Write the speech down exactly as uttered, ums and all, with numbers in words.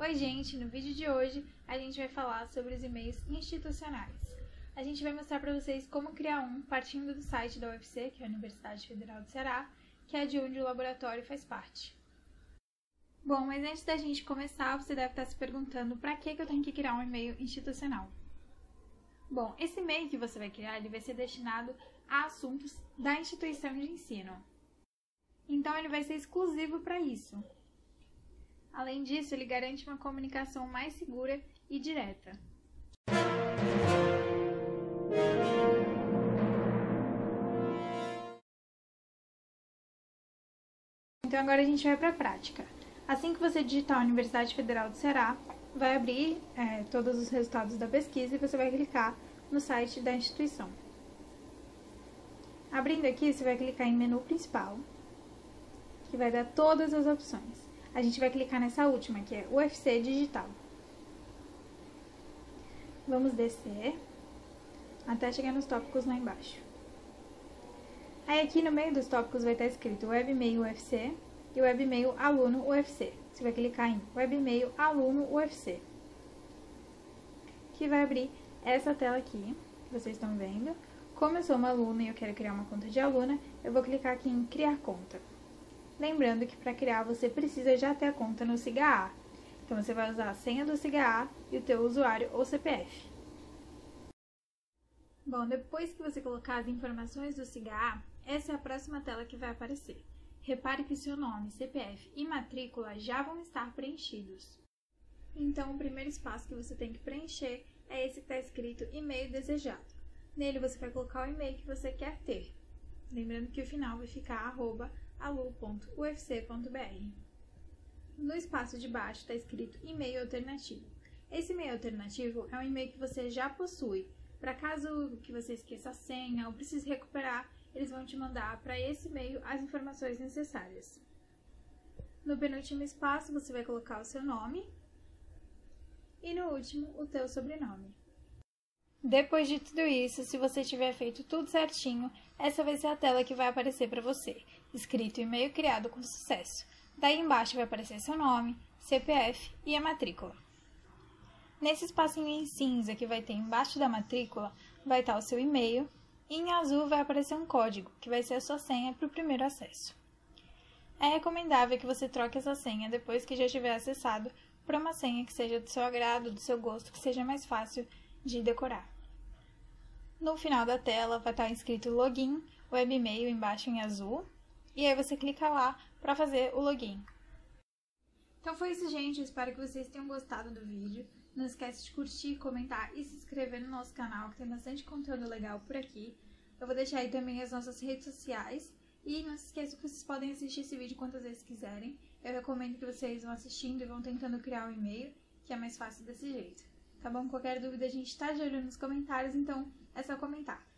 Oi gente, no vídeo de hoje a gente vai falar sobre os e-mails institucionais. A gente vai mostrar para vocês como criar um partindo do site da U F C, que é a Universidade Federal do Ceará, que é de onde o laboratório faz parte. Bom, mas antes da gente começar, você deve estar se perguntando para que eu tenho que criar um e-mail institucional. Bom, esse e-mail que você vai criar ele vai ser destinado a assuntos da instituição de ensino. Então ele vai ser exclusivo para isso. Além disso, ele garante uma comunicação mais segura e direta. Então agora a gente vai para a prática. Assim que você digitar a Universidade Federal do Ceará, vai abrir é, todos os resultados da pesquisa e você vai clicar no site da instituição. Abrindo aqui, você vai clicar em menu principal, que vai dar todas as opções. A gente vai clicar nessa última, que é U F C Digital. Vamos descer até chegar nos tópicos lá embaixo. Aí aqui no meio dos tópicos vai estar escrito Webmail U F C e Webmail Aluno U F C. Você vai clicar em Webmail Aluno U F C, que vai abrir essa tela aqui, que vocês estão vendo. Como eu sou uma aluna e eu quero criar uma conta de aluna, eu vou clicar aqui em Criar Conta. Lembrando que para criar você precisa já ter a conta no SIGAA, então você vai usar a senha do SIGAA e o teu usuário ou C P F. Bom, depois que você colocar as informações do SIGAA, essa é a próxima tela que vai aparecer. Repare que seu nome, C P F e matrícula já vão estar preenchidos. Então o primeiro espaço que você tem que preencher é esse que está escrito e-mail desejado. Nele você vai colocar o e-mail que você quer ter. Lembrando que o final vai ficar arroba, alu ponto u f c ponto b r. No espaço de baixo está escrito e-mail alternativo. Esse e-mail alternativo é um e-mail que você já possui. Para caso que você esqueça a senha ou precise recuperar, eles vão te mandar para esse e-mail as informações necessárias. No penúltimo espaço você vai colocar o seu nome e no último o teu sobrenome. Depois de tudo isso, se você tiver feito tudo certinho, essa vai ser a tela que vai aparecer para você, escrito e-mail criado com sucesso. Daí embaixo vai aparecer seu nome, C P F e a matrícula. Nesse espacinho em cinza que vai ter embaixo da matrícula, vai estar o seu e-mail e em azul vai aparecer um código, que vai ser a sua senha para o primeiro acesso. É recomendável que você troque essa senha depois que já tiver acessado para uma senha que seja do seu agrado, do seu gosto, que seja mais fácil de decorar. No final da tela vai estar escrito login, webmail embaixo em azul, e aí você clica lá para fazer o login. Então foi isso, gente. Eu espero que vocês tenham gostado do vídeo. Não esquece de curtir, comentar e se inscrever no nosso canal, que tem bastante conteúdo legal por aqui. Eu vou deixar aí também as nossas redes sociais. E não se esqueça que vocês podem assistir esse vídeo quantas vezes quiserem. Eu recomendo que vocês vão assistindo e vão tentando criar um e-mail, que é mais fácil desse jeito. Tá bom? Qualquer dúvida a gente tá de olho nos comentários, então é só comentar.